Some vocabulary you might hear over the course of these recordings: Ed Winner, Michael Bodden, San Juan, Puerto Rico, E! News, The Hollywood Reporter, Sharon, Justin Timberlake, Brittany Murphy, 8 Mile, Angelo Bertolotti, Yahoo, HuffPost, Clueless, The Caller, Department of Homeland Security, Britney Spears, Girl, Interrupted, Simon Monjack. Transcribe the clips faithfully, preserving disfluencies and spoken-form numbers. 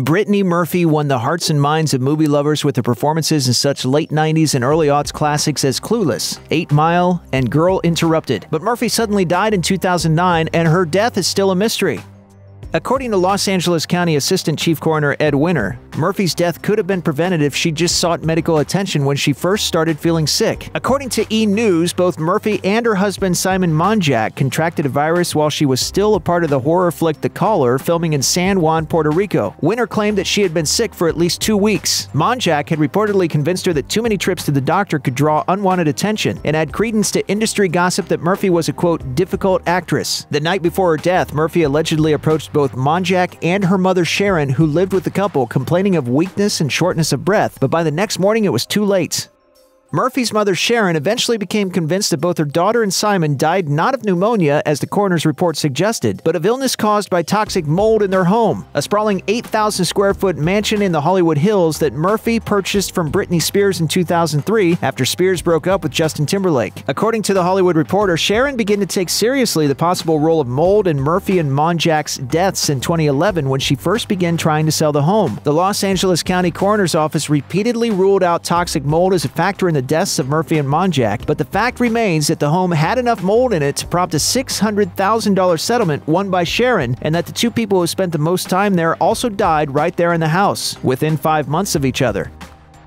Brittany Murphy won the hearts and minds of movie lovers with her performances in such late nineties and early aughts classics as Clueless, eight mile, and Girl, Interrupted. But Murphy suddenly died in two thousand nine, and her death is still a mystery. According to Los Angeles County Assistant Chief Coroner Ed Winner, Murphy's death could have been prevented if she just sought medical attention when she first started feeling sick. According to E! News, both Murphy and her husband Simon Monjack contracted a virus while she was still a part of the horror flick The Caller, filming in San Juan, Puerto Rico. Winner claimed that she had been sick for at least two weeks. Monjack had reportedly convinced her that too many trips to the doctor could draw unwanted attention, and add credence to industry gossip that Murphy was a, quote, difficult actress. The night before her death, Murphy allegedly approached both Monjack and her mother Sharon, who lived with the couple, complaining of weakness and shortness of breath, but by the next morning it was too late. Murphy's mother Sharon eventually became convinced that both her daughter and Simon died not of pneumonia, as the coroner's report suggested, but of illness caused by toxic mold in their home, a sprawling eight thousand square foot mansion in the Hollywood Hills that Murphy purchased from Britney Spears in two thousand three after Spears broke up with Justin Timberlake. According to The Hollywood Reporter, Sharon began to take seriously the possible role of mold in Murphy and Monjack's deaths in twenty eleven when she first began trying to sell the home. The Los Angeles County Coroner's Office repeatedly ruled out toxic mold as a factor in the the deaths of Murphy and Monjack, but the fact remains that the home had enough mold in it to prompt a six hundred thousand dollar settlement won by Sharon, and that the two people who spent the most time there also died right there in the house, within five months of each other.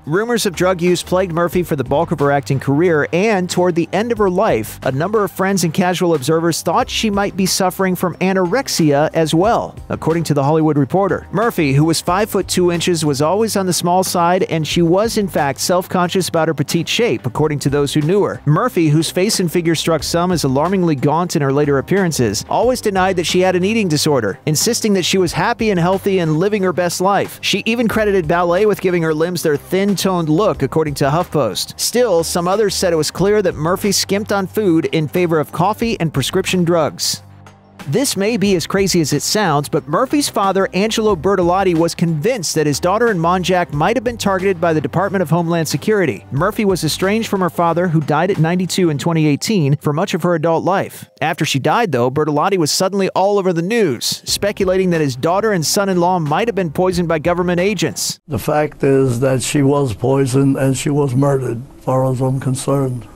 Rumors of drug use plagued Murphy for the bulk of her acting career, and toward the end of her life, a number of friends and casual observers thought she might be suffering from anorexia as well, according to The Hollywood Reporter. Murphy, who was five foot two inches, was always on the small side, and she was in fact self-conscious about her petite shape, according to those who knew her. Murphy, whose face and figure struck some as alarmingly gaunt in her later appearances, always denied that she had an eating disorder, insisting that she was happy and healthy and living her best life. She even credited ballet with giving her limbs their thin, toned look, according to HuffPost. Still, some others said it was clear that Murphy skimped on food in favor of coffee and prescription drugs. This may be as crazy as it sounds, but Murphy's father, Angelo Bertolotti, was convinced that his daughter and Monjack might have been targeted by the Department of Homeland Security. Murphy was estranged from her father, who died at ninety-two in twenty eighteen, for much of her adult life. After she died, though, Bertolotti was suddenly all over the news, speculating that his daughter and son-in-law might have been poisoned by government agents. The fact is that she was poisoned and she was murdered, as far as I'm concerned.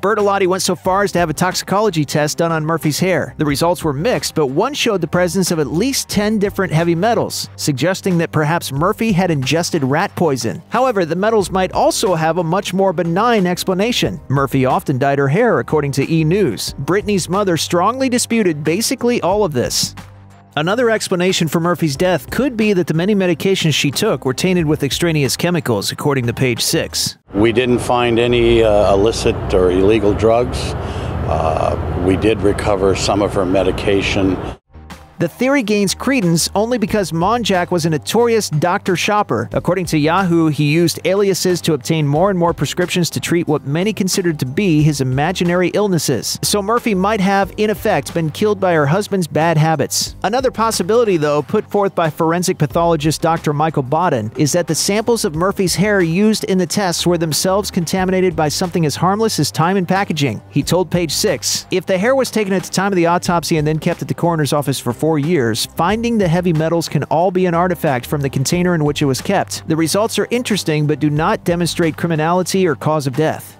Bertolotti went so far as to have a toxicology test done on Murphy's hair. The results were mixed, but one showed the presence of at least ten different heavy metals, suggesting that perhaps Murphy had ingested rat poison. However, the metals might also have a much more benign explanation. Murphy often dyed her hair, according to E! News. Brittany's mother strongly disputed basically all of this. Another explanation for Murphy's death could be that the many medications she took were tainted with extraneous chemicals, according to Page Six. We didn't find any uh, illicit or illegal drugs. Uh, we did recover some of her medication. The theory gains credence only because Monjack was a notorious doctor shopper. According to Yahoo, he used aliases to obtain more and more prescriptions to treat what many considered to be his imaginary illnesses. So Murphy might have, in effect, been killed by her husband's bad habits. Another possibility, though, put forth by forensic pathologist Doctor Michael Bodden, is that the samples of Murphy's hair used in the tests were themselves contaminated by something as harmless as time and packaging. He told Page Six, "If the hair was taken at the time of the autopsy and then kept at the coroner's office for four years, finding the heavy metals can all be an artifact from the container in which it was kept. The results are interesting but do not demonstrate criminality or cause of death."